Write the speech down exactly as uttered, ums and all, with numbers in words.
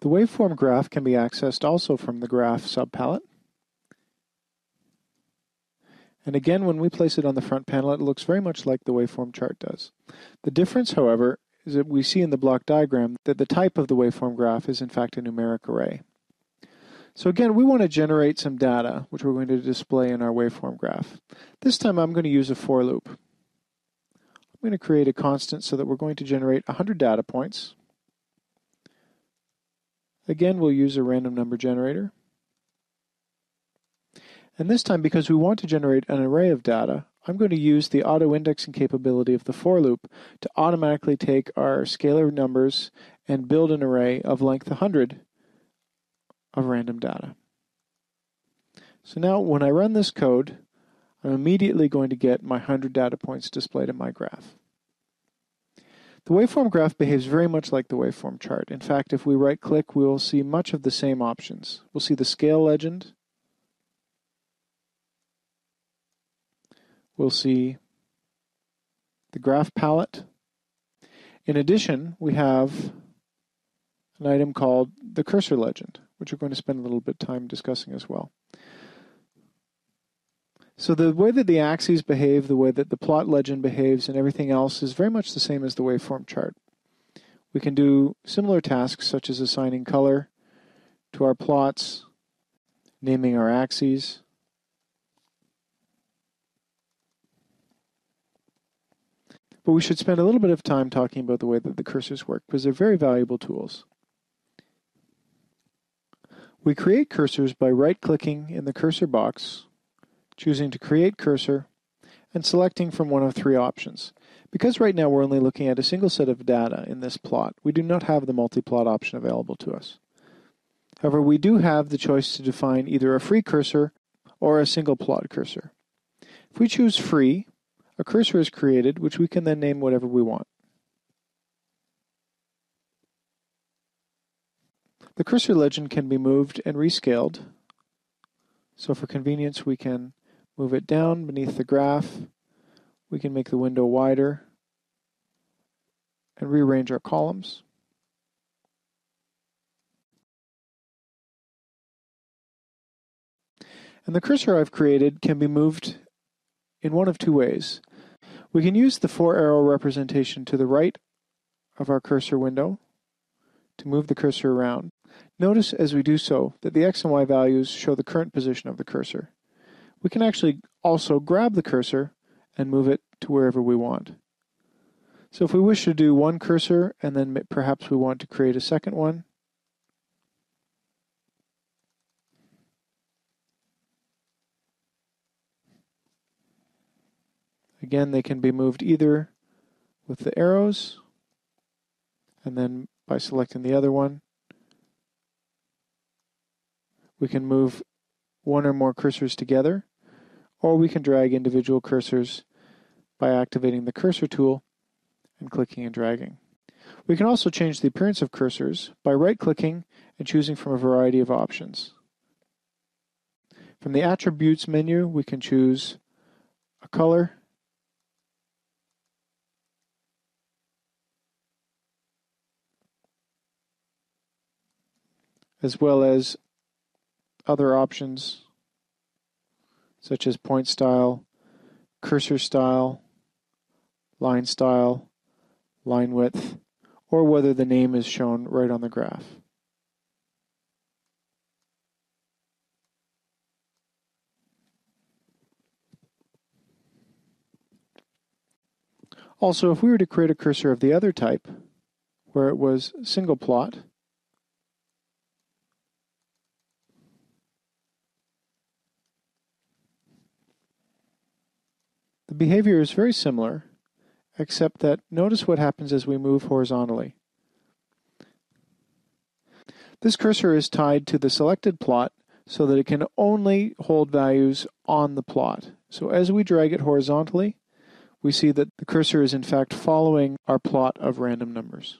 The waveform graph can be accessed also from the graph subpalette. And again, when we place it on the front panel, it looks very much like the waveform chart does. The difference, however, is that we see in the block diagram that the type of the waveform graph is in fact a numeric array. So again, we want to generate some data, which we're going to display in our waveform graph. This time I'm going to use a for loop. I'm going to create a constant so that we're going to generate one hundred data points. Again, we'll use a random number generator. And this time, because we want to generate an array of data, I'm going to use the auto-indexing capability of the for loop to automatically take our scalar numbers and build an array of length one hundred of random data. So now when I run this code, I'm immediately going to get my one hundred data points displayed in my graph. The waveform graph behaves very much like the waveform chart. In fact, if we right-click, we will see much of the same options. We'll see the scale legend. We'll see the graph palette. In addition, we have an item called the cursor legend, which we're going to spend a little bit of time discussing as well. So the way that the axes behave, the way that the plot legend behaves, and everything else is very much the same as the waveform chart. We can do similar tasks such as assigning color to our plots, naming our axes, but we should spend a little bit of time talking about the way that the cursors work, because they're very valuable tools. We create cursors by right-clicking in the cursor box, choosing to create cursor, and selecting from one of three options. Because right now we're only looking at a single set of data in this plot, we do not have the multi-plot option available to us. However, we do have the choice to define either a free cursor or a single plot cursor. If we choose free, a cursor is created, which we can then name whatever we want. The cursor legend can be moved and rescaled. So for convenience, we can move it down beneath the graph. We can make the window wider and rearrange our columns. And the cursor I've created can be moved in one of two ways. We can use the four arrow representation to the right of our cursor window to move the cursor around. Notice as we do so that the X and Y values show the current position of the cursor. We can actually also grab the cursor and move it to wherever we want. So if we wish to do one cursor and then perhaps we want to create a second one, again, they can be moved either with the arrows and then by selecting the other one. We can move one or more cursors together, or we can drag individual cursors by activating the cursor tool and clicking and dragging. We can also change the appearance of cursors by right-clicking and choosing from a variety of options. From the attributes menu, we can choose a color, as well as other options such as point style, cursor style, line style, line width, or whether the name is shown right on the graph. Also, if we were to create a cursor of the other type, where it was single plot, the behavior is very similar, except that notice what happens as we move horizontally. This cursor is tied to the selected plot so that it can only hold values on the plot. So as we drag it horizontally, we see that the cursor is in fact following our plot of random numbers.